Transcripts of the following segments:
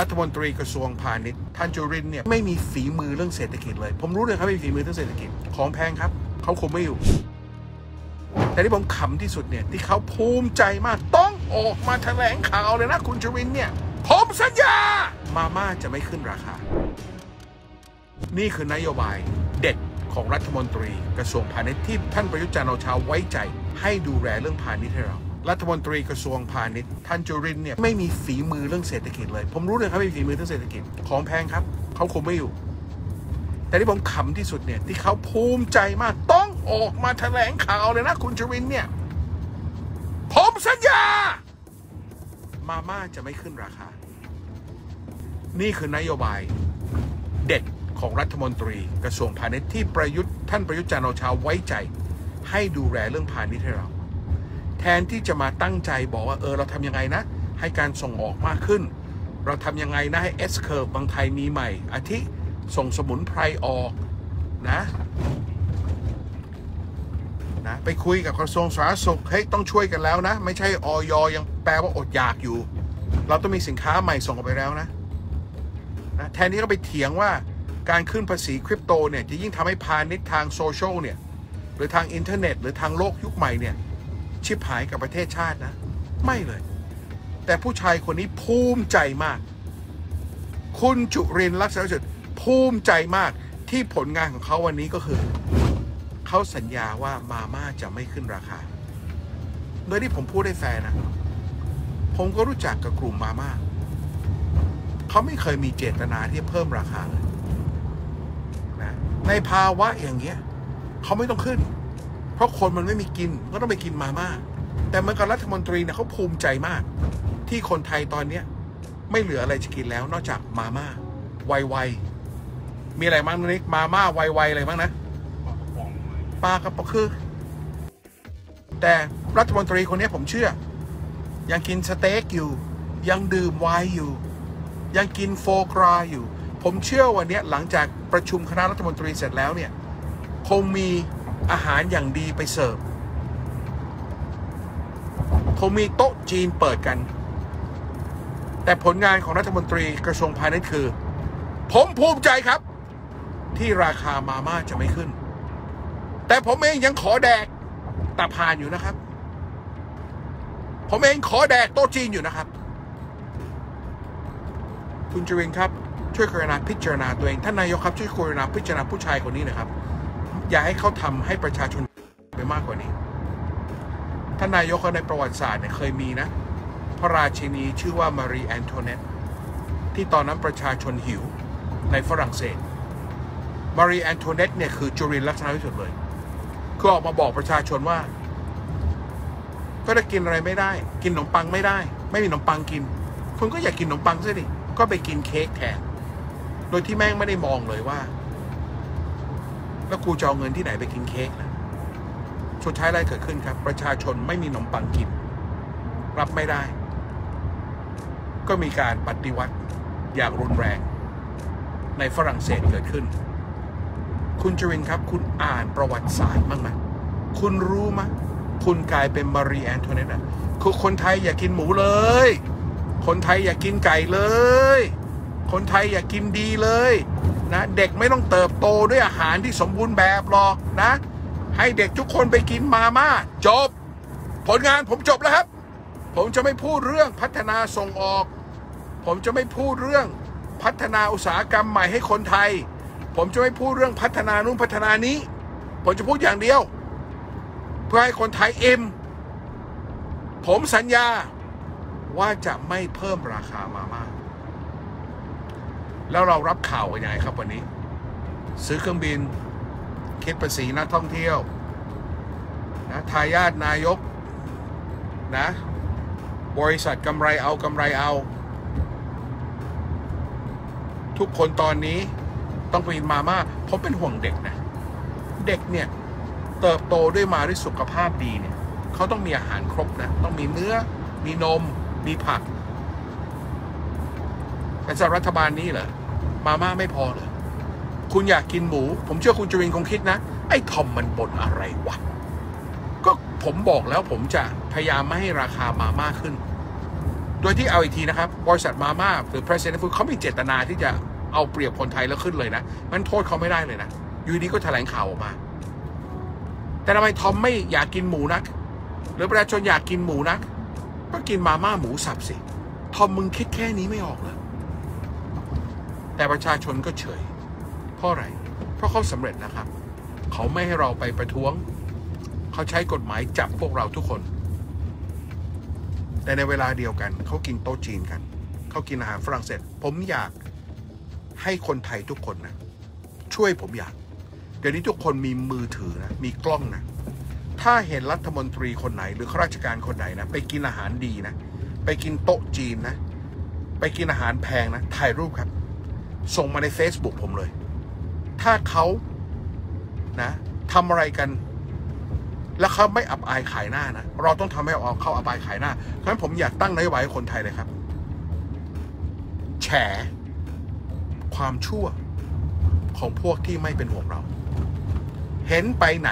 รัฐมนตรีกระทรวงพาณิชย์ท่านจุรินทร์เนี่ยไม่มีฝีมือเรื่องเศรษฐกิจเลยผมรู้เลยครับไม่มีฝีมือเรื่องเศรษฐกิจของแพงครับเขาคงไม่อยู่แต่ที่ผมขำที่สุดเนี่ยที่เขาภูมิใจมากต้องออกมาแถลงข่าวเลยนะคุณจุรินทร์เนี่ยผมสัญญามาม่าจะไม่ขึ้นราคานี่คือนโยบายเด็ดของรัฐมนตรีกระทรวงพาณิชย์ที่ท่านประยุทธ์จันทร์โอชาไว้ใจให้ดูแลเรื่องพาณิชย์ให้เรารัฐมนตรีกระทรวงพาณิชย์ท่านจุรินทร์เนี่ยไม่มีฝีมือเรื่องเศรษฐกิจเลยผมรู้เลยครับไม่มีฝีมือเรื่องเศรษฐกิจของแพงครับเขาคงไม่อยู่แต่ที่ผมขำที่สุดเนี่ยที่เขาภูมิใจมากต้องออกมาแถลงข่าวเลยนะคุณจุรินทร์เนี่ยผมสัญญามาม่าจะไม่ขึ้นราคานี่คือนโยบายเด็ดของรัฐมนตรีกระทรวงพาณิชย์ที่ท่านประยุทธ์จันทร์โอชาไว้ใจให้ดูแลเรื่องพาณิชย์ให้เราแทนที่จะมาตั้งใจบอกว่าเราทำยังไงนะให้การส่งออกมากขึ้นเราทำยังไงนะให้ S-curve บางไทยมีใหม่อาทิส่งสมุนไพรออกนะไปคุยกับกระทรวงสาธารณสุขเฮ้ยต้องช่วยกันแล้วนะไม่ใช่อย.ยังแปลว่าอดอยากอยู่เราต้องมีสินค้าใหม่ส่งออกไปแล้วนะแทนนี้ก็ไปเถียงว่าการขึ้นภาษีคริปโตเนี่ยจะยิ่งทำให้พาณิชย์ทางโซเชียลเนี่ยหรือทางอินเทอร์เน็ตหรือทางโลกยุคใหม่เนี่ยชิบหายกับประเทศชาตินะไม่เลยแต่ผู้ชายคนนี้ภูมิใจมากคุณจุรินทร์ลักษณะวิสิทธิ์ภูมิใจมากที่ผลงานของเขาวันนี้ก็คือเขาสัญญาว่ามาม่าจะไม่ขึ้นราคาโดยที่ผมพูดได้แฟนนะผมก็รู้จักกับกลุ่มมาม่าเขาไม่เคยมีเจตนาที่เพิ่มราคาเลยนะในภาวะอย่างเงี้ยเขาไม่ต้องขึ้นเพราะคนมันไม่มีกินก็ต้องไปกินมาม่าแต่เมื่อกับรัฐมนตรีเนี่ยเขาภูมิใจมากที่คนไทยตอนเนี้ยไม่เหลืออะไรจะกินแล้วนอกจากมาม่าไวมีอะไรบ้างนิกมาม่าไวอะไรบ้างนะปลากระป๋องคือแต่รัฐมนตรีคนนี้ผมเชื่อยังกินสเต็กอยู่ยังดื่มไวน์อยู่ยังกินโฟกราอยู่ผมเชื่อวันนี้หลังจากประชุมคณะรัฐมนตรีเสร็จแล้วเนี่ยคงมีอาหารอย่างดีไปเสิร์ฟคงมีโต๊ะจีนเปิดกันแต่ผลงานของรัฐมนตรีกระทรวงพาณิชย์คือผมภูมิใจครับที่ราคามาม่าจะไม่ขึ้นแต่ผมเองยังขอแดกตะพานอยู่นะครับผมเองขอแดกโต๊ะจีนอยู่นะครับคุณจุรินทร์ครับช่วยกรุณาพิจารณาตัวเองท่านนายกครับช่วยกรุณาพิจารณาผู้ชายคนนี้นะครับอย่าให้เขาทำให้ประชาชนไปมากกว่านี้ท่านนายกในประวัติศาสตร์เนี่ยเคยมีนะพระราชินีชื่อว่ามารีแอนโทเนตที่ตอนนั้นประชาชนหิวในฝรั่งเศสมารีแอนโทเนตเนี่ยคือจุรินทร์ลักษณะวิสิทธิ์เลยก็ออกมาบอกประชาชนว่าก็จะกินอะไรไม่ได้กินขนมปังไม่ได้ไม่มีขนมปังกินคุณก็อยากกินขนมปังซะดิก็ไปกินเค้กแทนโดยที่แม่งไม่ได้มองเลยว่าแล้วกูจะเอาเงินที่ไหนไปกินเค้กนะสุดท้ายอะไรเกิดขึ้นครับประชาชนไม่มีขนมปังกินรับไม่ได้ก็มีการปฏิวัติอย่างรุนแรงในฝรั่งเศสเกิดขึ้นคุณจุรินทร์ครับคุณอ่านประวัติศาสตร์บ้างไหมคุณรู้ไหมคุณกลายเป็นมารีแอนโทเนตนะคือคนไทยอย่ากินหมูเลยคนไทยอย่ากินไก่เลยคนไทยอย่ากินดีเลยนะเด็กไม่ต้องเติบโตด้วยอาหารที่สมบูรณ์แบบหรอกนะให้เด็กทุกคนไปกินมาม่าจบผลงานผมจบแล้วครับผมจะไม่พูดเรื่องพัฒนาส่งออกผมจะไม่พูดเรื่องพัฒนาอุตสาหกรรมใหม่ให้คนไทยผมจะไม่พูดเรื่องพัฒนานู่นพัฒนานี้ผมจะพูดอย่างเดียวเพื่อให้คนไทยอิ่มผมสัญญาว่าจะไม่เพิ่มราคามาม่าแล้วเรารับข่าวกันยังไงครับวันนี้ซื้อเครื่องบินคิดภาษีนักท่องเที่ยวนะทายาทนายกนะบริษัทกำไรเอาทุกคนตอนนี้ต้องไปกินมาม่าผมเป็นห่วงเด็กนะเด็กเนี่ยเติบโตด้วยสุขภาพดีเนี่ยเขาต้องมีอาหารครบนะต้องมีเนื้อมีนมมีผักแต่สำหรับรัฐบาลนี้เหรอมาม่าไม่พอเหรอคุณอยากกินหมูผมเชื่อคุณจุรินทร์คงคิดนะไอ้ทอมมันบ่นอะไรวะก็ผมบอกแล้วผมจะพยายามไม่ให้ราคามาม่าขึ้น โดยที่เอาอีกทีนะครับบริษัทมาม่าหรือ President Food เขาไม่เจตนาที่จะเอาเปรียบคนไทยแล้วขึ้นเลยนะมันโทษเขาไม่ได้เลยนะอยู่ดีก็แถลงข่าวออกมาแต่ทำไมทอมไม่อยากกินหมูนักหรือประชาชนอยากกินหมูนักก็กินมาม่าหมูสับสิทอมมึงคิดแค่นี้ไม่ออกเหรอแต่ประชาชนก็เฉยเพราะอะไรเพราะเขาสำเร็จนะครับเขาไม่ให้เราไปประท้วงเขาใช้กฎหมายจับพวกเราทุกคนแต่ในเวลาเดียวกันเขากินโต๊ะจีนกันเขากินอาหารฝรั่งเศสผมอยากให้คนไทยทุกคนนะช่วยผมอยากเดี๋ยวนี้ทุกคนมีมือถือนะมีกล้องนะถ้าเห็นรัฐมนตรีคนไหนหรือข้าราชการคนไหนนะไปกินอาหารดีนะไปกินโต๊ะจีนนะไปกินอาหารแพงนะถ่ายรูปครับส่งมาใน Facebook ผมเลยถ้าเขานะทำอะไรกันแล้วเขาไม่อับอายขายหน้านะเราต้องทำให้เขาอับอายขายหน้าเพราะฉะนั้นผมอยากตั้งนโยบายให้คนไทยเลยครับแฉความชั่วของพวกที่ไม่เป็นห่วงเราเห็นไปไหน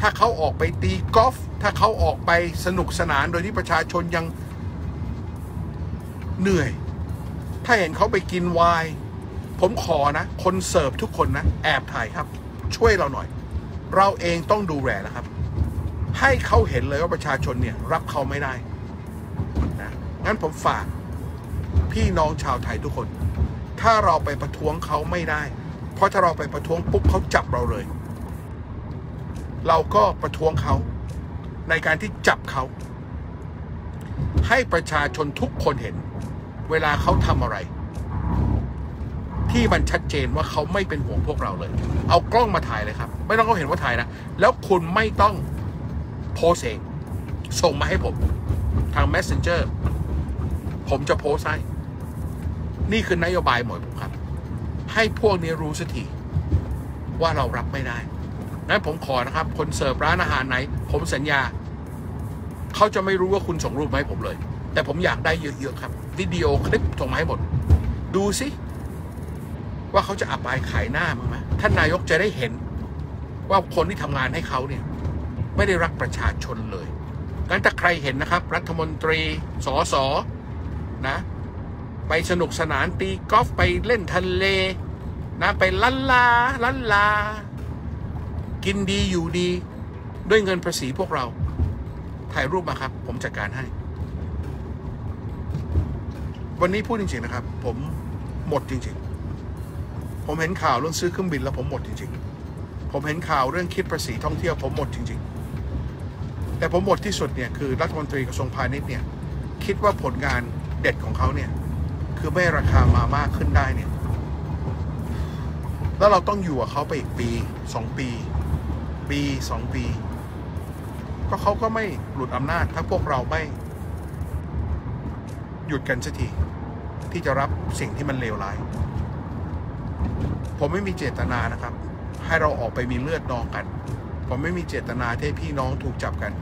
ถ้าเขาออกไปตีกอล์ฟถ้าเขาออกไปสนุกสนานโดยที่ประชาชนยังเหนื่อยถ้าเห็นเขาไปกินไวน์ผมขอนะคนเสิร์ฟทุกคนนะแอบถ่ายครับช่วยเราหน่อยเราเองต้องดูแลนะครับให้เขาเห็นเลยว่าประชาชนเนี่ยรับเขาไม่ได้นะงั้นผมฝากพี่น้องชาวไทยทุกคนถ้าเราไปประท้วงเขาไม่ได้เพราะถ้าเราไปประท้วงปุ๊บเขาจับเราเลยเราก็ประท้วงเขาในการที่จับเขาให้ประชาชนทุกคนเห็นเวลาเขาทำอะไรที่มันชัดเจนว่าเขาไม่เป็นห่วงพวกเราเลยเอากล้องมาถ่ายเลยครับไม่ต้องเขาเห็นว่าถ่ายนะแล้วคุณไม่ต้องโพสเองส่งมาให้ผมทาง Messenger ผมจะโพสให้นี่คือนโยบายหมดผมครับให้พวกนี้รู้สักทีว่าเรารับไม่ได้นั้นผมขอนะครับคนเสิร์ฟร้านอาหารไหนผมสัญญาเขาจะไม่รู้ว่าคุณส่งรูปมาให้ผมเลยแต่ผมอยากได้เยอะๆครับวิดีโอคลิปส่งมาให้หมดดูสิว่าเขาจะอับอายขายหน้ามึงไหมท่านนายกจะได้เห็นว่าคนที่ทำงานให้เขาเนี่ยไม่ได้รักประชาชนเลยงั้นถ้าใครเห็นนะครับรัฐมนตรีสสนะไปสนุกสนานตีกอล์ฟไปเล่นทะเลนะไปลันลาลันลากินดีอยู่ดีด้วยเงินภาษีพวกเราถ่ายรูปมาครับผมจัดการให้วันนี้พูดจริงๆนะครับผมหมดจริงๆผมเห็นข่าวเรื่องซื้อเครื่องบินแล้วผมหมดจริงๆผมเห็นข่าวเรื่องคิดภาษีท่องเที่ยวผมหมดจริงๆแต่ผมหมดที่สุดเนี่ยคือรัฐมนตรีกระทรวงพาณิชย์เนี่ยคิดว่าผลงานเด็ดของเขาเนี่ยคือไม่ราคามาม่าขึ้นได้เนี่ยแล้วเราต้องอยู่กับเขาไปอีกปี2ปี2 ปีก็เขาก็ไม่หลุดอำนาจถ้าพวกเราไม่หยุดกันสักทีที่จะรับสิ่งที่มันเลวร้ายผมไม่มีเจตนานะครับให้เราออกไปมีเลือดนองกันผมไม่มีเจตนาให้พี่น้องถูกจับกัน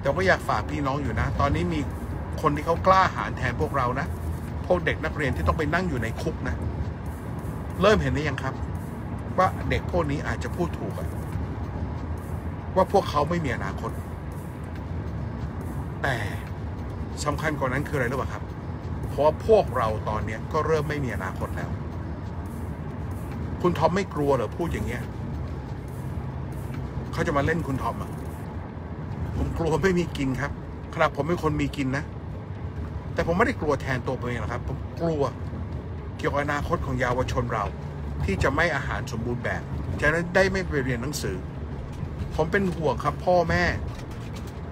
แต่ก็อยากฝากพี่น้องอยู่นะตอนนี้มีคนที่เขากล้าหาญแทนพวกเรานะพวกเด็กนักเรียนที่ต้องไปนั่งอยู่ในคุกนะเริ่มเห็นได้ยังครับว่าเด็กพวกนี้อาจจะพูดถูกว่าพวกเขาไม่มีอนาคตแต่สำคัญกว่านั้นคืออะไรรู้ป่ะครับเพราะพวกเราตอนนี้ก็เริ่มไม่มีอนาคตแล้วคุณทอมไม่กลัวเหรอพูดอย่างเงี้ยเขาจะมาเล่นคุณทอมอ่ะผมกลัวไม่มีกินครับขณะผมเป็นคนมีกินนะแต่ผมไม่ได้กลัวแทนตัวเองหรอกครับผมกลัวเกี่ยวกับอนาคตของเยาวชนเราที่จะไม่อาหารสมบูรณ์แบบฉะนั้นได้ไม่ไปเรียนหนังสือผมเป็นห่วงครับพ่อแม่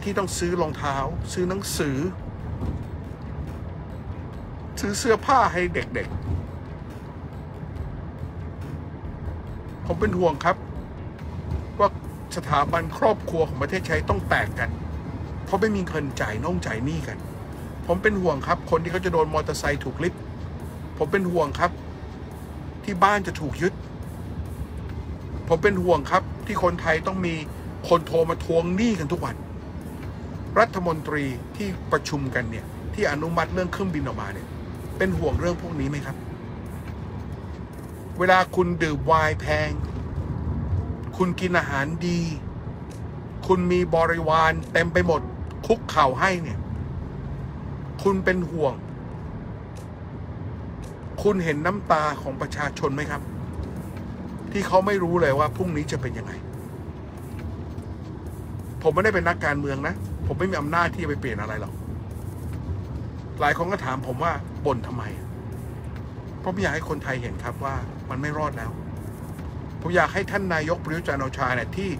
ที่ต้องซื้อรองเท้าซื้อหนังสือซื้อเสื้อผ้าให้เด็กๆผมเป็นห่วงครับว่าสถาบันครอบครัวของประเทศไทยต้องแตกกันเพราะไม่มีเงินจ่ายน้องจ่ายหนี้กันผมเป็นห่วงครับคนที่เขาจะโดนมอเตอร์ไซค์ถูกลิฟต์ผมเป็นห่วงครับที่บ้านจะถูกยึดผมเป็นห่วงครับที่คนไทยต้องมีคนโทรมาทวงหนี้กันทุกวันรัฐมนตรีที่ประชุมกันเนี่ยที่อนุมัติเรื่องเครื่องบินออกมาเนี่ยเป็นห่วงเรื่องพวกนี้ไหมครับเวลาคุณดื่มไวน์แพงคุณกินอาหารดีคุณมีบริวารเต็มไปหมดคุกเข่าให้เนี่ยค คุณเป็นห่วงคุณเห็นน้ำตาของประชาชนไหมครับที่เขาไม่รู้เลยว่าพรุ่งนี้จะเป็นยังไงผมไม่ได้เป็นนักการเมืองนะผมไม่มีอำนาจที่จะไปเปลี่ยนอะไรหรอกหลายคนก็ถามผมว่าบ่นทำไมเพราะผมอยากให้คนไทยเห็นครับว่ามันไม่รอดแล้วผมอยากให้ท่านนายกประยุทธ์จันทร์โอชาเนี่ยที่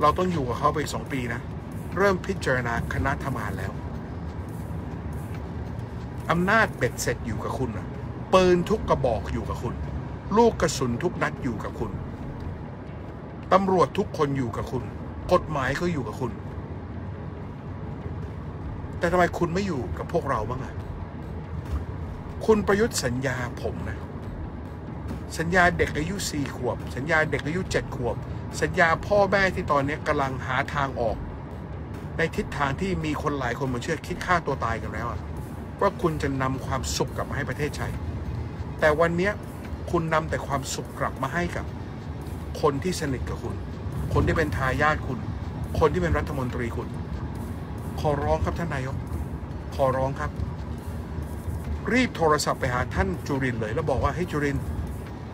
เราต้องอยู่กับเขาไป2 ปีนะเริ่มพิจารณาคณะทำงานแล้วอำนาจเบ็ดเสร็จอยู่กับคุณนะปืนทุกกระบอกอยู่กับคุณลูกกระสุนทุกนัดอยู่กับคุณตำรวจทุกคนอยู่กับคุณกฎหมายก็อยู่กับคุณแต่ทำไมคุณไม่อยู่กับพวกเราบ้างอะคุณประยุทธ์สัญญาผมนะสัญญาเด็กอายุ4 ขวบสัญญาเด็กอายุ7 ขวบสัญญาพ่อแม่ที่ตอนนี้กำลังหาทางออกในทิศทางที่มีคนหลายคนมาเชื่อคิดฆ่าตัวตายกันแล้วว่าคุณจะนำความสุขกลับมาให้ประเทศไทยแต่วันนี้คุณนำแต่ความสุขกลับมาให้กับคนที่สนิทกับคุณคนที่เป็นทายาทคุณคนที่เป็นรัฐมนตรีคุณขอร้องครับท่านนายกขอร้องครับรีบโทรศัพท์ไปหาท่านจุรินทร์เลยแล้วบอกว่าให้จุรินทร์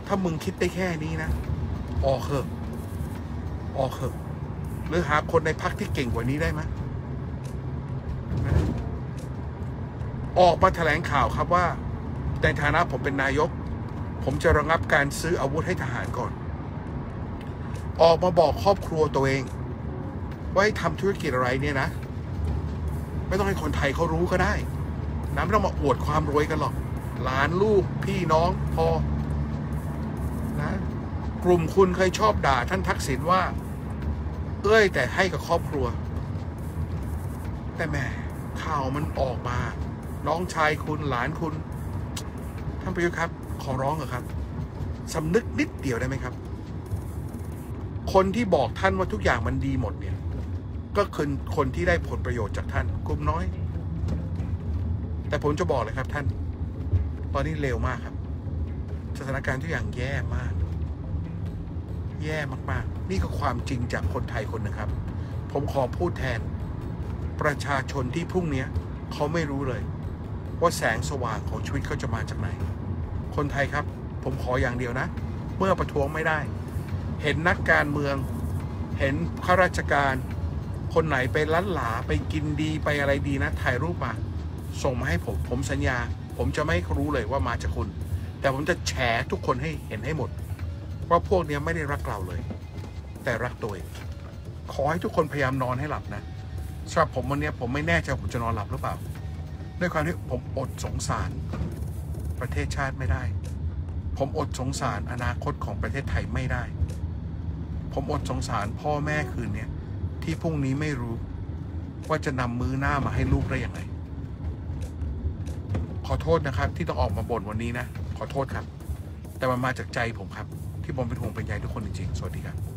ถ้ามึงคิดได้แค่นี้นะออกเถอะออกเถอะหรือหาคนในพรรคที่เก่งกว่านี้ได้ไหมออกมาแถลงข่าวครับว่าในฐานะผมเป็นนายกผมจะระงับการซื้ออาวุธให้ทหารก่อนออกมาบอกครอบครัวตัวเองว่าให้ทำธุรกิจอะไรเนี่ยนะไม่ต้องให้คนไทยเขารู้ก็ได้น้ำไม่ต้องมาอวดความรวยกันหรอกหลานลูกพี่น้องพอนะกลุ่มคุณเคยชอบด่าท่านทักษิณว่าเอ้ยแต่ให้กับครอบครัวแต่แม่ข่าวมันออกมาน้องชายคุณหลานคุณท่านประยุทธ์ครับขอร้องเหรอครับสำนึกนิดเดียวได้ไหมครับคนที่บอกท่านว่าทุกอย่างมันดีหมดเนี่ยก็คือคนที่ได้ผลประโยชน์จากท่านกลุ่มน้อยแต่ผมจะบอกเลยครับท่านตอนนี้เร็วมากครับสถานการณ์ทุกอย่างแย่มากแย่มากๆนี่คือความจริงจากคนไทยคนนะครับผมขอพูดแทนประชาชนที่พรุ่งนี้เขาไม่รู้เลยว่าแสงสว่างของชีวิตเขาจะมาจากไหนคนไทยครับผมขออย่างเดียวนะเมื่อประท้วงไม่ได้เห็นนักการเมืองเห็นข้าราชการคนไหนไปล้านหลาไปกินดีไปอะไรดีนะถ่ายรูปมาส่งมาให้ผมผมสัญญาผมจะไม่รู้เลยว่ามาจากคุณแต่ผมจะแฉทุกคนให้เห็นให้หมดว่าพวกนี้ไม่ได้รักเราเลยแต่รักตัวเองขอให้ทุกคนพยายามนอนให้หลับนะสำหรับผมวันนี้ผมไม่แน่ใจผมจะนอนหลับหรือเปล่าด้วยความที่ผมอดสงสารประเทศชาติไม่ได้ผมอดสงสารอนาคตของประเทศไทยไม่ได้ผมอดสงสารพ่อแม่คืนนี้ที่พรุ่งนี้ไม่รู้ว่าจะนำมื้อหน้ามาให้ลูกได้อย่างไรขอโทษนะครับที่ต้องออกมาบ่นวันนี้นะขอโทษครับแต่มันมาจากใจผมครับที่ผมเป็นห่วงเป็นใยทุกคนจริงๆสวัสดีครับ